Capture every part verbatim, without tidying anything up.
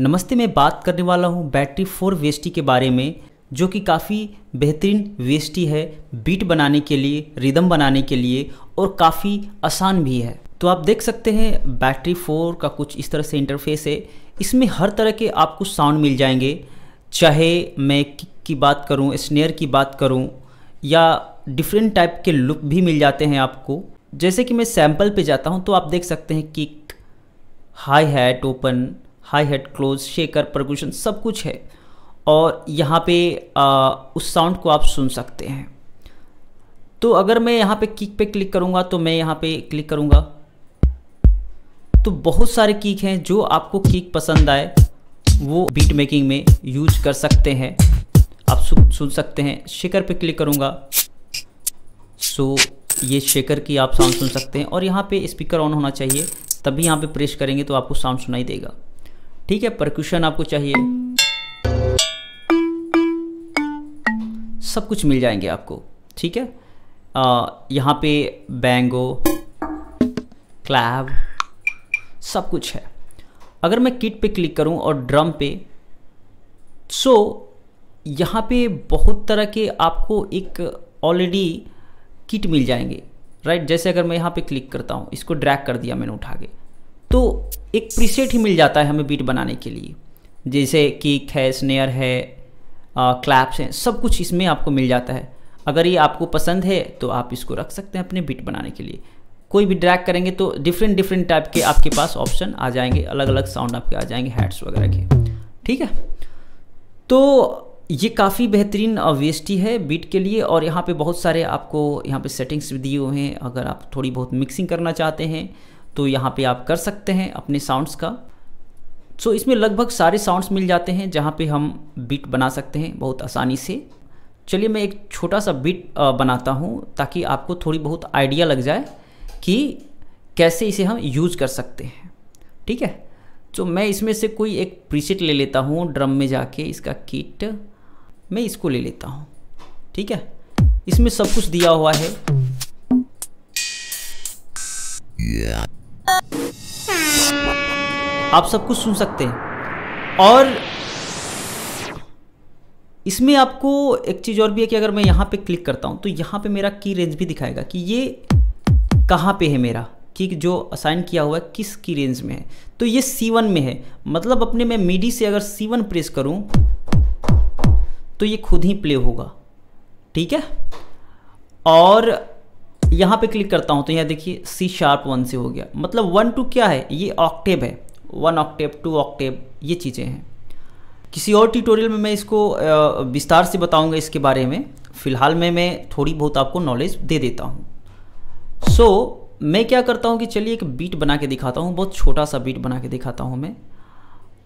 नमस्ते, मैं बात करने वाला हूं बैटरी फोर वीएसटी के बारे में, जो कि काफ़ी बेहतरीन वीएसटी है बीट बनाने के लिए, रिदम बनाने के लिए, और काफ़ी आसान भी है। तो आप देख सकते हैं बैटरी फोर का कुछ इस तरह से इंटरफेस है। इसमें हर तरह के आपको साउंड मिल जाएंगे, चाहे मैं किक की बात करूं, स्नेयर की बात करूं, या डिफरेंट टाइप के लुक भी मिल जाते हैं आपको। जैसे कि मैं सैम्पल पे जाता हूं तो आप देख सकते हैं kick, high hat open, high hat close, shaker, percussion, सब कुछ है। और यहाँ पे आ, उस साउंड को आप सुन सकते हैं। तो अगर मैं यहाँ पे किक पे क्लिक करूँगा तो मैं यहाँ पे क्लिक करूँगा तो बहुत सारे किक हैं। जो आपको किक पसंद आए वो बीट मेकिंग में यूज कर सकते हैं, आप सुन सकते हैं। शेकर पे क्लिक करूँगा सो ये शेकर की आप साउंड सुन सकते हैं। और यहाँ पे स्पीकर ऑन होना चाहिए, तभी यहाँ पे प्रेस करेंगे तो आपको साउंड सुनाई देगा, ठीक है। परक्यूशन आपको चाहिए, सब कुछ मिल जाएंगे आपको, ठीक है। आ, यहाँ पे बैंगो, क्लैब, सब कुछ है। अगर मैं किट पे क्लिक करूँ और ड्रम पे, सो यहाँ पे बहुत तरह के आपको एक ऑलरेडी किट मिल जाएंगे, राइट। जैसे अगर मैं यहाँ पे क्लिक करता हूँ, इसको ड्रैग कर दिया मैंने उठा के, तो एक प्रीसेट ही मिल जाता है हमें बीट बनाने के लिए। जैसे किक है, स्नेयर है, क्लैप्स हैं, सब कुछ इसमें आपको मिल जाता है। अगर ये आपको पसंद है तो आप इसको रख सकते हैं अपने बीट बनाने के लिए। कोई भी ड्रैग करेंगे तो डिफरेंट डिफरेंट टाइप के आपके पास ऑप्शन आ जाएंगे, अलग अलग साउंड आपके आ जाएंगे, हैट्स वगैरह के, ठीक है। तो ये काफ़ी बेहतरीन वीएसटी है बीट के लिए। और यहाँ पे बहुत सारे आपको यहाँ पे सेटिंग्स भी दिए हुए हैं। अगर आप थोड़ी बहुत मिक्सिंग करना चाहते हैं तो यहाँ पे आप कर सकते हैं अपने साउंड्स का। सो so, इसमें लगभग सारे साउंड्स मिल जाते हैं जहाँ पे हम बीट बना सकते हैं बहुत आसानी से। चलिए मैं एक छोटा सा बीट बनाता हूँ ताकि आपको थोड़ी बहुत आइडिया लग जाए कि कैसे इसे हम यूज़ कर सकते हैं, ठीक है। तो मैं इसमें से कोई एक प्रीसेट ले लेता हूँ, ड्रम में जाके इसका किट मैं इसको ले लेता हूँ, ठीक है। इसमें सब कुछ दिया हुआ है, आप सब कुछ सुन सकते हैं। और इसमें आपको एक चीज़ और भी है कि अगर मैं यहाँ पे क्लिक करता हूँ तो यहाँ पे मेरा की रेंज भी दिखाएगा कि ये कहाँ पे है मेरा कि जो असाइन किया हुआ है किस की रेंज में है। तो ये सी वन में है, मतलब अपने मैं मिडी से अगर सी वन प्रेस करूँ तो ये खुद ही प्ले होगा, ठीक है। और यहाँ पे क्लिक करता हूँ तो यहाँ देखिए सी शार्प वन से हो गया, मतलब वन टू क्या है, ये ऑक्टेव है, वन ऑक्टेव, टू ऑक्टेव, ये चीज़ें हैं। किसी और ट्यूटोरियल में मैं इसको विस्तार से बताऊंगा इसके बारे में। फ़िलहाल में मैं थोड़ी बहुत आपको नॉलेज दे देता हूँ। सो so, मैं क्या करता हूँ कि चलिए एक बीट बना के दिखाता हूँ, बहुत छोटा सा बीट बना के दिखाता हूँ मैं।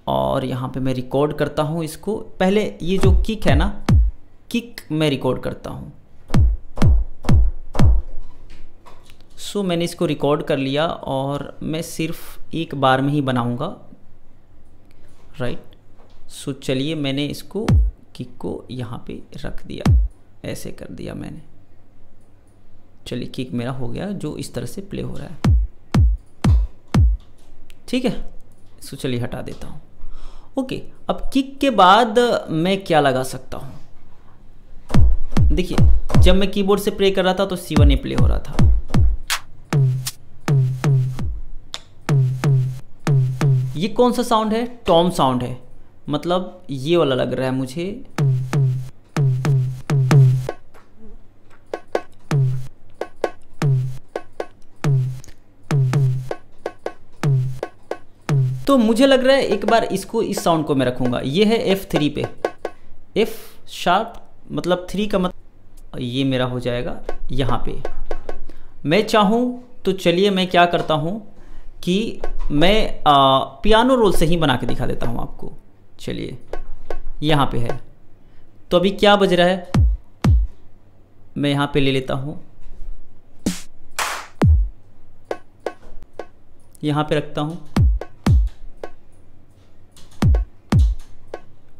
और यहाँ पर मैं रिकॉर्ड करता हूँ इसको। पहले ये जो किक है ना, किक मैं रिकॉर्ड करता हूँ। सो so, मैंने इसको रिकॉर्ड कर लिया और मैं सिर्फ एक बार में ही बनाऊंगा, राइट। सो so, चलिए मैंने इसको किक को यहाँ पे रख दिया, ऐसे कर दिया मैंने। चलिए किक मेरा हो गया जो इस तरह से प्ले हो रहा है, ठीक है। सो so, चलिए हटा देता हूँ, ओके। अब किक के बाद मैं क्या लगा सकता हूँ, देखिए जब मैं कीबोर्ड से प्ले कर रहा था तो सी वन ही प्ले हो रहा था। ये कौन सा साउंड है, टॉम साउंड है, मतलब ये वाला लग रहा है मुझे। तो मुझे लग रहा है एक बार इसको, इस साउंड को मैं रखूंगा। ये है एफ थ्री पे, एफ शार्प मतलब थ्री का मतलब ये मेरा हो जाएगा यहाँ पे। मैं चाहूँ तो चलिए मैं क्या करता हूँ कि मैं आ, पियानो रोल से ही बना के दिखा देता हूँ आपको। चलिए यहाँ पे है, तो अभी क्या बज रहा है मैं यहाँ पे ले लेता हूँ, यहाँ पे रखता हूँ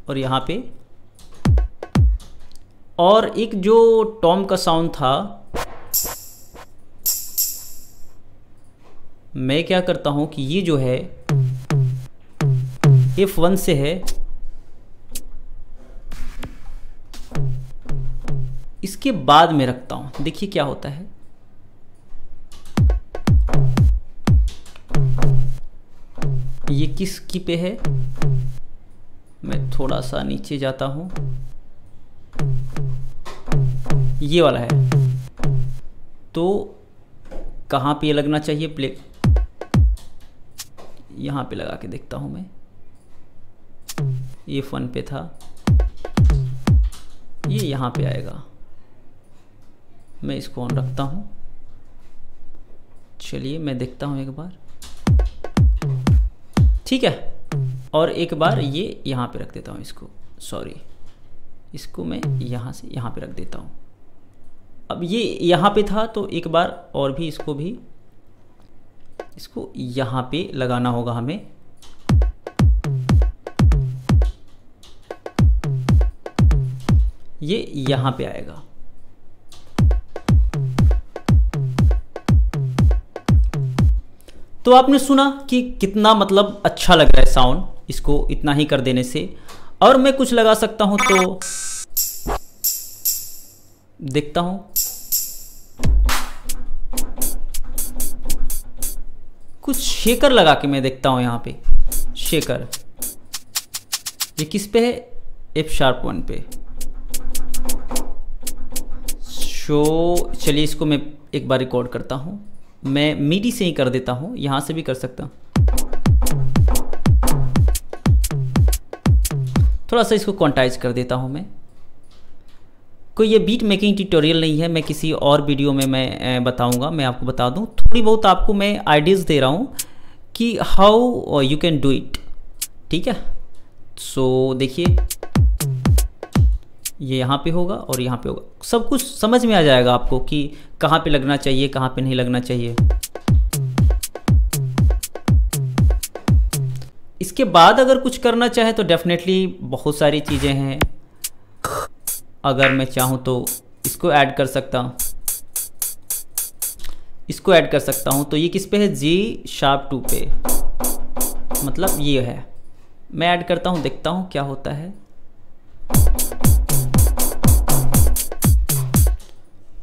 और यहाँ पे। और एक जो टॉम का साउंड था, मैं क्या करता हूं कि ये जो है एफ वन से है। इसके बाद में रखता हूं, देखिए क्या होता है। ये किस की पे है, मैं थोड़ा सा नीचे जाता हूं, ये वाला है। तो कहां पे लगना चाहिए प्ले, यहां पे लगा के देखता हूं मैं। ये फन पे था, ये यहां पे आएगा। मैं इसको ऑन रखता हूं, चलिए मैं देखता हूं एक बार, ठीक है। और एक बार ये यहाँ पे रख देता हूँ इसको, सॉरी इसको मैं यहाँ से यहाँ पे रख देता हूँ। अब ये यहाँ पे था तो एक बार और भी इसको भी इसको यहाँ पे लगाना होगा हमें। ये यहाँ पे आएगा, तो आपने सुना कि कितना मतलब अच्छा लग रहा है साउंड, इसको इतना ही कर देने से। और मैं कुछ लगा सकता हूं, तो देखता हूं कुछ शेकर लगा के मैं देखता हूं। यहां पे शेकर ये किस पे है, एफ शार्प वन पे शो। चलिए इसको मैं एक बार रिकॉर्ड करता हूं, मैं मीडी से ही कर देता हूं, यहां से भी कर सकता हूं। थोड़ा सा इसको क्वांटाइज कर देता हूं मैं। कोई ये बीट मेकिंग ट्यूटोरियल नहीं है, मैं किसी और वीडियो में मैं बताऊंगा। मैं आपको बता दूं, थोड़ी बहुत आपको मैं आइडियाज दे रहा हूं कि how you can do it, ठीक है। सो देखिए ये यहाँ पे होगा और यहाँ पे होगा, सब कुछ समझ में आ जाएगा आपको कि कहाँ पे लगना चाहिए, कहाँ पे नहीं लगना चाहिए। इसके बाद अगर कुछ करना चाहे तो डेफिनेटली बहुत सारी चीज़ें हैं। अगर मैं चाहूँ तो इसको ऐड कर सकता हूँ, इसको ऐड कर सकता हूँ। तो ये किस पे है, जी शार्प टू पे, मतलब ये है। मैं ऐड करता हूँ, देखता हूँ क्या होता है।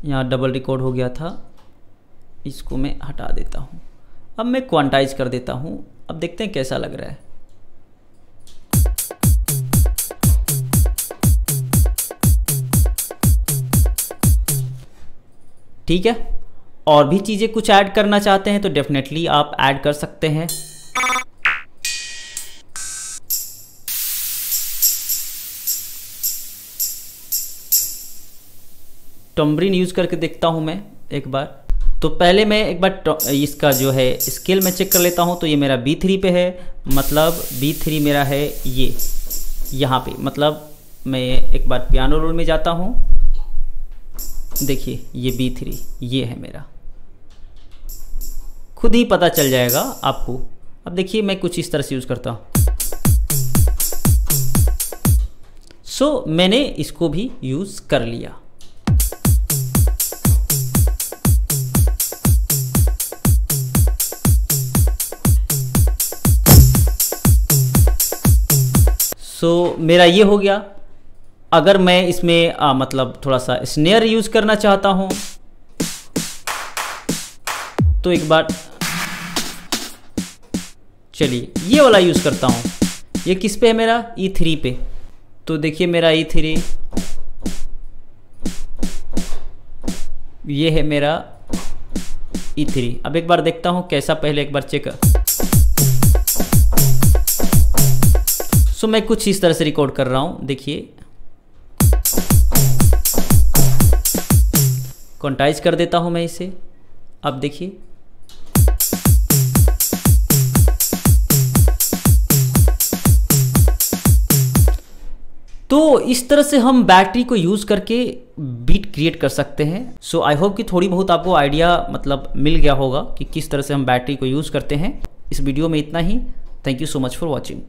यहाँ डबल रिकॉर्ड हो गया था, इसको मैं हटा देता हूँ। अब मैं क्वांटाइज कर देता हूँ, अब देखते हैं कैसा लग रहा है। ठीक है, और भी चीज़ें कुछ ऐड करना चाहते हैं तो डेफिनेटली आप ऐड कर सकते हैं। टम्बरिन यूज करके देखता हूं मैं एक बार। तो पहले मैं एक बार इसका जो है स्केल में चेक कर लेता हूं। तो ये मेरा बी थ्री पे है, मतलब बी थ्री मेरा है ये यहाँ पे। मतलब मैं एक बार पियानो रोल में जाता हूं, देखिए ये बी थ्री ये है मेरा, खुद ही पता चल जाएगा आपको। अब देखिए मैं कुछ इस तरह से यूज़ करता हूँ। सो so, मैंने इसको भी यूज़ कर लिया। तो मेरा ये हो गया। अगर मैं इसमें आ, मतलब थोड़ा सा स्नेयर यूज करना चाहता हूं तो एक बार चलिए ये वाला यूज करता हूं। ये किस पे है मेरा, ई थ्री पे। तो देखिए मेरा ई थ्री ये है मेरा ई थ्री। अब एक बार देखता हूं कैसा, पहले एक बार चेक। तो मैं कुछ इस तरह से रिकॉर्ड कर रहा हूं, देखिए क्वांटाइज कर देता हूं मैं इसे। अब देखिए तो इस तरह से हम बैटरी को यूज करके बीट क्रिएट कर सकते हैं। सो आई होप कि थोड़ी बहुत आपको आइडिया मतलब मिल गया होगा कि किस तरह से हम बैटरी को यूज करते हैं। इस वीडियो में इतना ही। Thank you so much for watching.